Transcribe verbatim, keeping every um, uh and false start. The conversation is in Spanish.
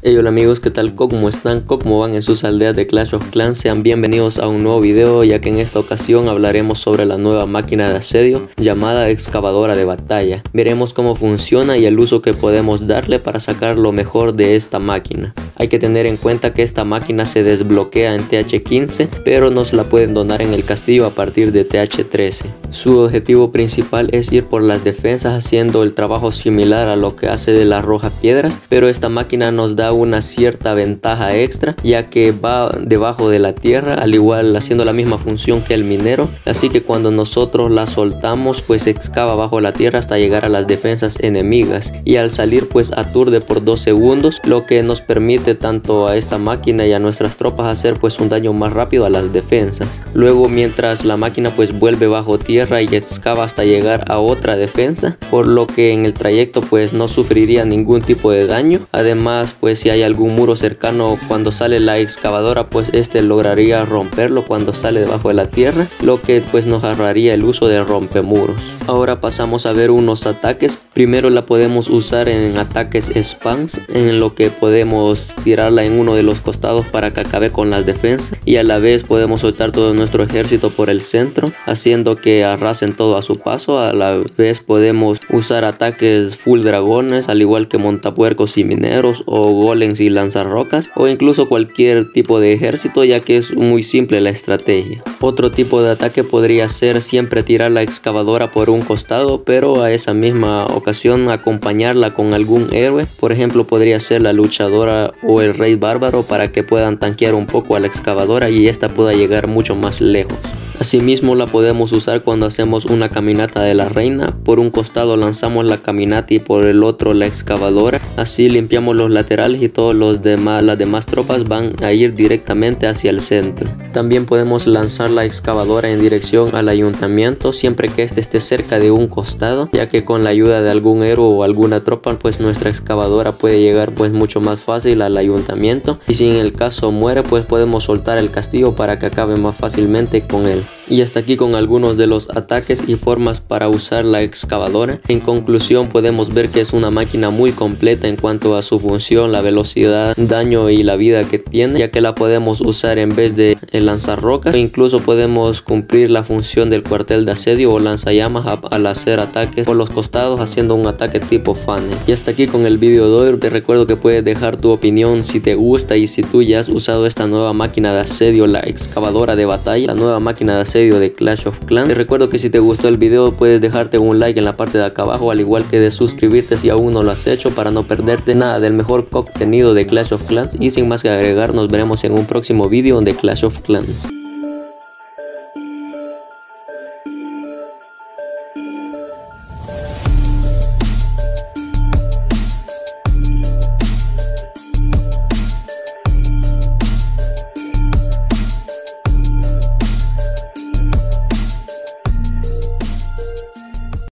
Hey, hola amigos, ¿qué tal? ¿Cómo están? ¿Cómo van en sus aldeas de Clash of Clans? Sean bienvenidos a un nuevo video, ya que en esta ocasión hablaremos sobre la nueva máquina de asedio llamada Excavadora de Batalla. Veremos cómo funciona y el uso que podemos darle para sacar lo mejor de esta máquina. Hay que tener en cuenta que esta máquina se desbloquea en T H quince, pero nos la pueden donar en el castillo a partir de T H trece. Su objetivo principal es ir por las defensas haciendo el trabajo similar a lo que hace de las rojas piedras, pero esta máquina nos da una cierta ventaja extra, ya que va debajo de la tierra, al igual haciendo la misma función que el minero, así que cuando nosotros la soltamos pues excava bajo la tierra hasta llegar a las defensas enemigas, y al salir pues aturde por dos segundos, lo que nos permite tanto a esta máquina y a nuestras tropas hacer pues un daño más rápido a las defensas. Luego, mientras la máquina pues vuelve bajo tierra y excava hasta llegar a otra defensa, por lo que en el trayecto pues no sufriría ningún tipo de daño. Además, pues si hay algún muro cercano, cuando sale la excavadora pues este lograría romperlo cuando sale debajo de la tierra, lo que pues nos ahorraría el uso de rompemuros. Ahora pasamos a ver unos ataques. Primero la podemos usar en ataques spams, en lo que podemos tirarla en uno de los costados para que acabe con las defensas, y a la vez podemos soltar todo nuestro ejército por el centro haciendo que arrasen todo a su paso. A la vez podemos usar ataques full dragones, al igual que montapuercos y mineros, o golems y lanzarrocas, o incluso cualquier tipo de ejército, ya que es muy simple la estrategia. Otro tipo de ataque podría ser siempre tirar la excavadora por un costado, pero a esa misma ocasión acompañarla con algún héroe. Por ejemplo, podría ser la luchadora o el rey bárbaro, para que puedan tanquear un poco a la excavadora y esta pueda llegar mucho más lejos. Asimismo, la podemos usar cuando hacemos una caminata de la reina. Por un costado lanzamos la caminata y por el otro la excavadora, así limpiamos los laterales y todos los demás las demás tropas van a ir directamente hacia el centro. También podemos lanzar la excavadora en dirección al ayuntamiento, siempre que éste esté cerca de un costado, ya que con la ayuda de algún héroe o alguna tropa pues nuestra excavadora puede llegar pues mucho más fácil al ayuntamiento, y si en el caso muere pues podemos soltar el castillo para que acabe más fácilmente con él. Y hasta aquí con algunos de los ataques y formas para usar la excavadora. En conclusión, podemos ver que es una máquina muy completa en cuanto a su función, la velocidad, daño y la vida que tiene, ya que la podemos usar en vez de lanzar rocas, e incluso podemos cumplir la función del cuartel de asedio o lanzallamas al hacer ataques por los costados haciendo un ataque tipo funnel. Y hasta aquí con el video de hoy. Te recuerdo que puedes dejar tu opinión si te gusta y si tú ya has usado esta nueva máquina de asedio, la excavadora de batalla, la nueva máquina de asedio de Clash of Clans. Te recuerdo que si te gustó el video puedes dejarte un like en la parte de acá abajo, al igual que de suscribirte si aún no lo has hecho, para no perderte nada del mejor contenido de Clash of Clans. Y sin más que agregar, nos veremos en un próximo video de Clash of Clans.